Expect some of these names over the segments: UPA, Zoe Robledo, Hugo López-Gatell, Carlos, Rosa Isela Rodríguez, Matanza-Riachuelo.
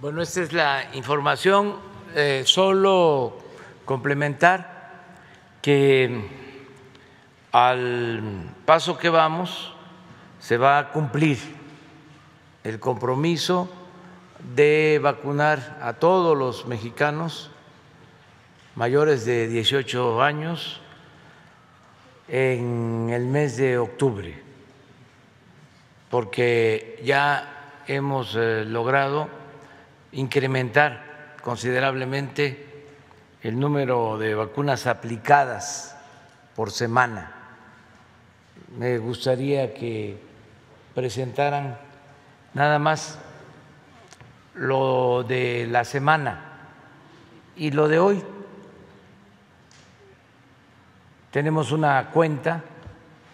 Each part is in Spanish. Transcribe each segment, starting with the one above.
Bueno, esta es la información. Solo complementar que al paso que vamos se va a cumplir el compromiso de vacunar a todos los mexicanos mayores de 18 años en el mes de octubre, porque ya hemos logrado incrementar considerablemente el número de vacunas aplicadas por semana. Me gustaría que presentaran nada más lo de la semana y lo de hoy. Tenemos una cuenta,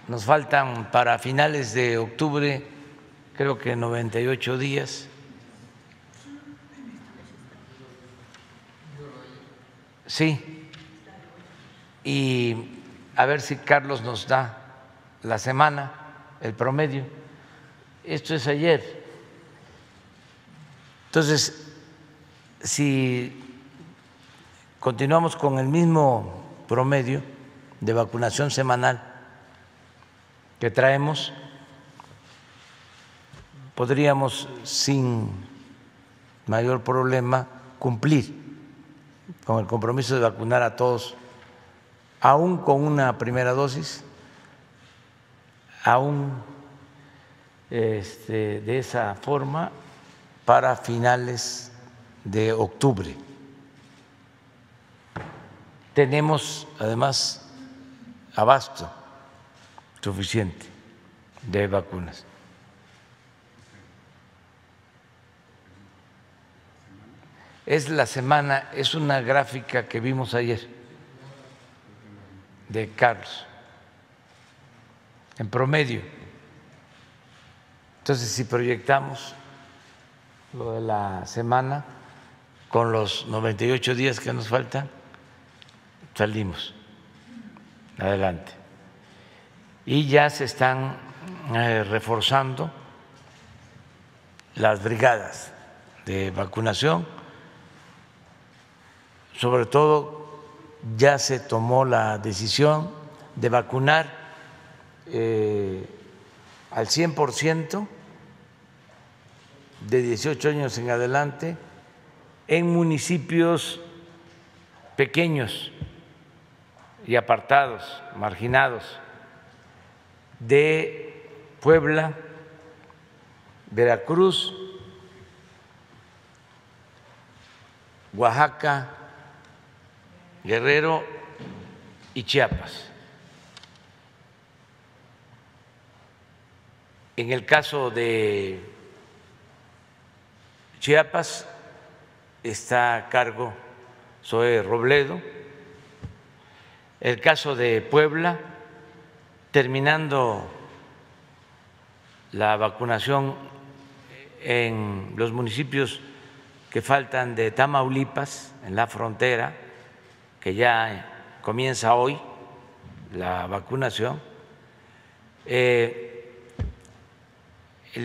nos faltan para finales de octubre, creo que 98 días. Sí, y a ver si Carlos nos da la semana, el promedio. Esto es ayer. Entonces, si continuamos con el mismo promedio de vacunación semanal que traemos, podríamos sin mayor problema cumplir con el compromiso de vacunar a todos, aún con una primera dosis, aún de esa forma, para finales de octubre. Tenemos además abasto suficiente de vacunas. Es la semana, es una gráfica que vimos ayer de Carlos, en promedio. Entonces, si proyectamos lo de la semana con los 98 días que nos faltan, salimos adelante. Y ya se están reforzando las brigadas de vacunación. Sobre todo, ya se tomó la decisión de vacunar al 100% de 18 años en adelante en municipios pequeños y apartados, marginados, de Puebla, Veracruz, Oaxaca, Guerrero y Chiapas. En el caso de Chiapas está a cargo Zoe Robledo. El caso de Puebla, terminando la vacunación en los municipios que faltan de Tamaulipas, en la frontera, que ya comienza hoy la vacunación, el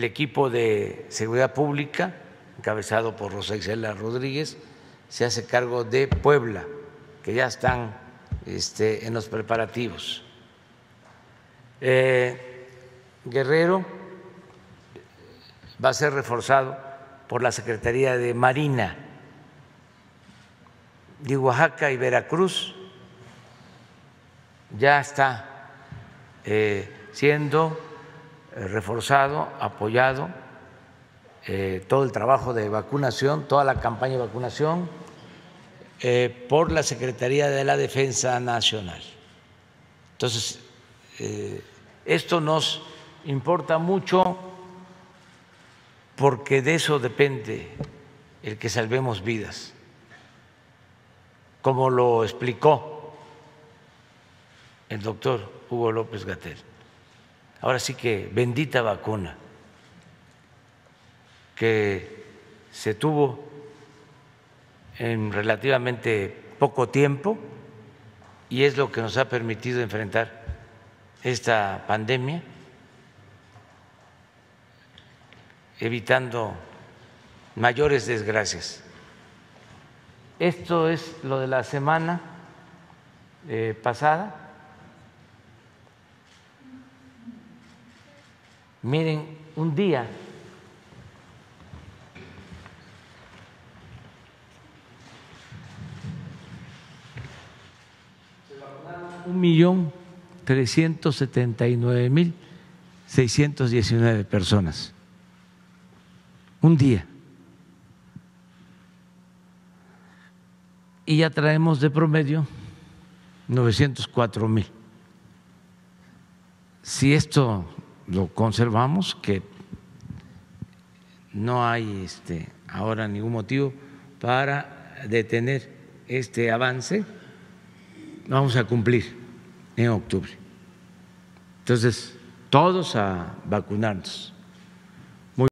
equipo de seguridad pública, encabezado por Rosa Isela Rodríguez, se hace cargo de Puebla, que ya están en los preparativos. Guerrero va a ser reforzado por la Secretaría de Marina. De Oaxaca y Veracruz ya está siendo reforzado, apoyado todo el trabajo de vacunación, toda la campaña de vacunación por la Secretaría de la Defensa Nacional. Entonces, esto nos importa mucho porque de eso depende el que salvemos vidas. Como lo explicó el doctor Hugo López-Gatell. Ahora sí que bendita vacuna que se tuvo en relativamente poco tiempo y es lo que nos ha permitido enfrentar esta pandemia, evitando mayores desgracias. Esto es lo de la semana pasada. Miren, un día se vacunaron 1,379,619 personas. Un día. Y ya traemos de promedio 904,000. Si esto lo conservamos, que no hay ahora ningún motivo para detener este avance, vamos a cumplir en octubre. Entonces, todos a vacunarnos.